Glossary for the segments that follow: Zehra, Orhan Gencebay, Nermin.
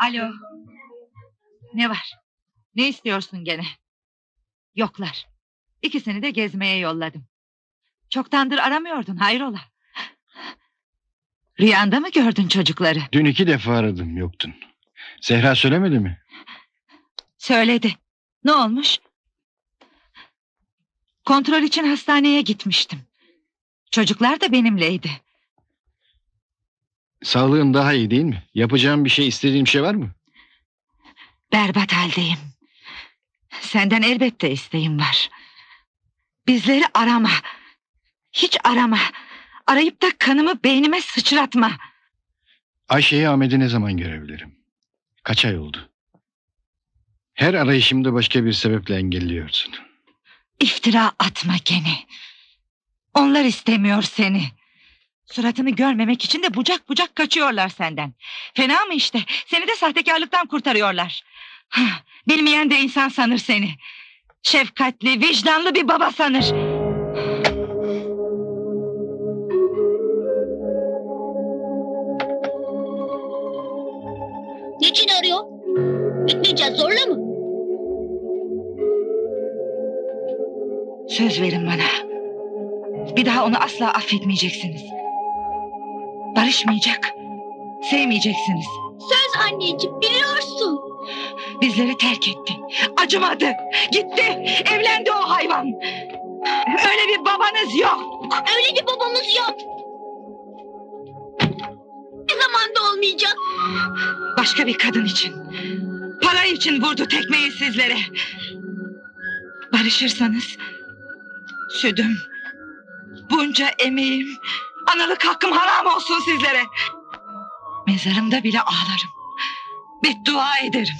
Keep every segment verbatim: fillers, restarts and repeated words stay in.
Alo. Ne var? Ne istiyorsun gene? Yoklar. İkisini de gezmeye yolladım. Çoktandır aramıyordun, hayrola? Rüyanda mı gördün çocukları? Dün iki defa aradım, yoktun. Zehra söylemedi mi? Söyledi. Ne olmuş? Kontrol için hastaneye gitmiştim. Çocuklar da benimleydi. Sağlığın daha iyi değil mi? Yapacağım bir şey, istediğim şey var mı? Berbat haldeyim. Senden elbette isteğim var. Bizleri arama. Hiç arama. Arayıp da kanımı beynime sıçratma. Ayşe'yi, Ahmet'i ne zaman görebilirim? Kaç ay oldu? Her arayışımda başka bir sebeple engelliyorsun. İftira atma gene. Onlar istemiyor seni. Suratını görmemek için de bucak bucak kaçıyorlar senden. Fena mı işte? Seni de sahtekarlıktan kurtarıyorlar. Bilmeyen de insan sanır seni. Şefkatli, vicdanlı bir baba sanır. Niçin arıyor? Gitmeyeceğiz zorla mı? Söz verin bana. Bir daha onu asla affetmeyeceksiniz. Barışmayacak. Sevmeyeceksiniz. Söz anneciğim, biliyorsun. Bizleri terk etti. Acımadı. Gitti. Evlendi o hayvan. Öyle bir babanız yok. Öyle bir babamız yok. Ne zaman da olmayacak? Başka bir kadın için, para için vurdu tekmeyi sizlere. Barışırsanız sütüm, bunca emeğim, analık hakkım haram olsun sizlere. Mezarımda bile ağlarım, beddua ederim.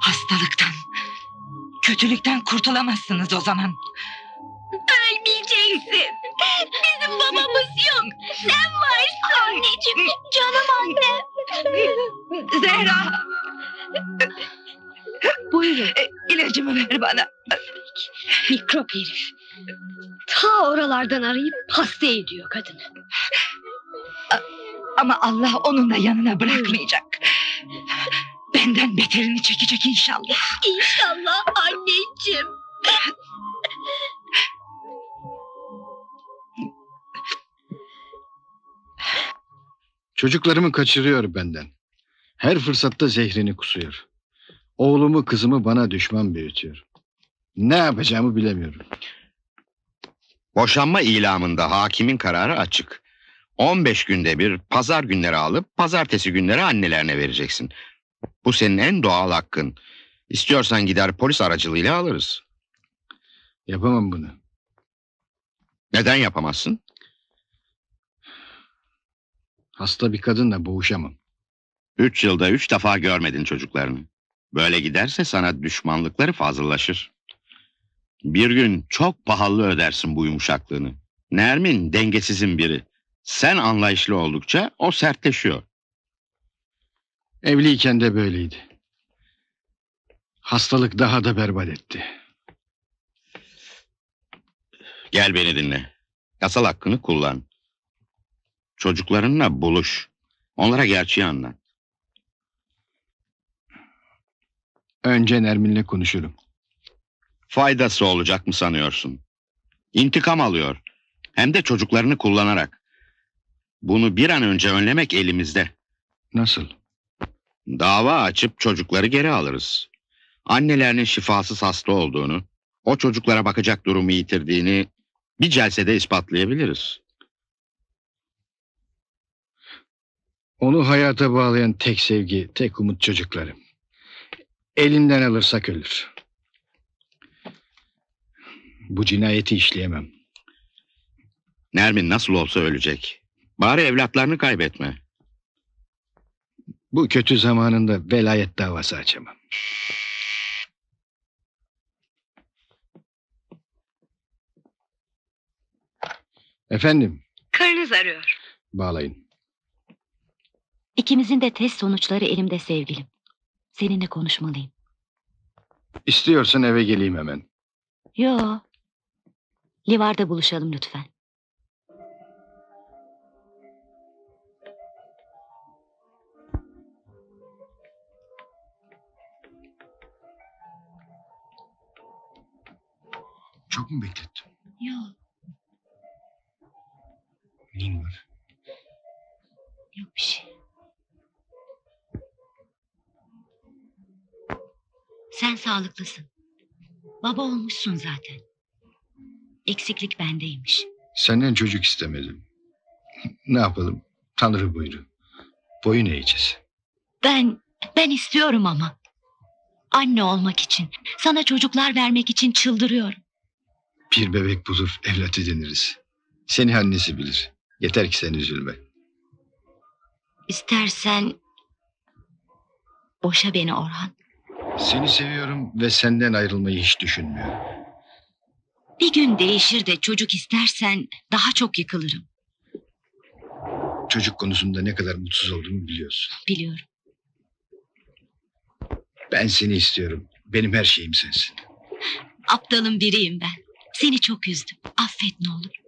Hastalıktan, kötülükten kurtulamazsınız o zaman. Ölmeyeceksin. Bizim babamız yok. Sen varsın anneciğim. Canım annem. Zehra. Buyurun. İlacımı ver bana. Mikrop herif. Ta oralardan arayıp hasta ediyor kadını. Ama Allah onun da yanına bırakmayacak. Benden beterini çekecek inşallah. İnşallah anneciğim. Çocuklarımı kaçırıyor benden. Her fırsatta zehrini kusuyor. Oğlumu, kızımı bana düşman büyütüyor. Ne yapacağımı bilemiyorum. Boşanma ilamında hakimin kararı açık. on beş günde bir pazar günleri alıp pazartesi günleri annelerine vereceksin. Bu senin en doğal hakkın. İstiyorsan gider polis aracılığıyla alırız. Yapamam bunu. Neden yapamazsın? Hasta bir kadınla boğuşamam. Üç yılda üç defa görmedin çocuklarını. Böyle giderse sana düşmanlıkları fazlalaşır. Bir gün çok pahalı ödersin bu yumuşaklığını. Nermin dengesizin biri. Sen anlayışlı oldukça o sertleşiyor. Evliyken de böyleydi. Hastalık daha da berbat etti. Gel beni dinle. Yasal hakkını kullan. Çocuklarınla buluş. Onlara gerçeği anlat. Önce Nermin'le konuşurum. Faydası olacak mı sanıyorsun? İntikam alıyor. Hem de çocuklarını kullanarak. Bunu bir an önce önlemek elimizde. Nasıl? Dava açıp çocukları geri alırız. Annelerinin şifasız hasta olduğunu, o çocuklara bakacak durumu yitirdiğini bir celsede ispatlayabiliriz. Onu hayata bağlayan tek sevgi, tek umut çocuklarım. Elinden alırsak ölür. Bu cinayeti işleyemem. Nermin nasıl olsa ölecek. Bari evlatlarını kaybetme. Bu kötü zamanında velayet davası açamam. Efendim? Karınız arıyor. Bağlayın. İkimizin de test sonuçları elimde sevgilim. Seninle konuşmalıyım. İstiyorsan eve geleyim hemen. Yo. Livarda buluşalım lütfen. Çok mu beklettim? Yok. Neyin var? Yok bir şey. Sen sağlıklısın. Baba olmuşsun zaten. Eksiklik bendeymiş. Senden çocuk istemedim. Ne yapalım? Tanrı buyuruyor. Boyun eğeceğiz. Ben, ben istiyorum ama. Anne olmak için, sana çocuklar vermek için çıldırıyorum. Bir bebek bulur, evlat ediniriz. Seni annesi bilir. Yeter ki sen üzülme. İstersen... boşa beni Orhan. Seni seviyorum ve senden ayrılmayı hiç düşünmüyorum. Bir gün değişir de çocuk istersen daha çok yıkılırım. Çocuk konusunda ne kadar mutsuz olduğumu biliyorsun. Biliyorum. Ben seni istiyorum. Benim her şeyim sensin. Aptalın biriyim ben. Seni çok üzdüm. Affet ne olur.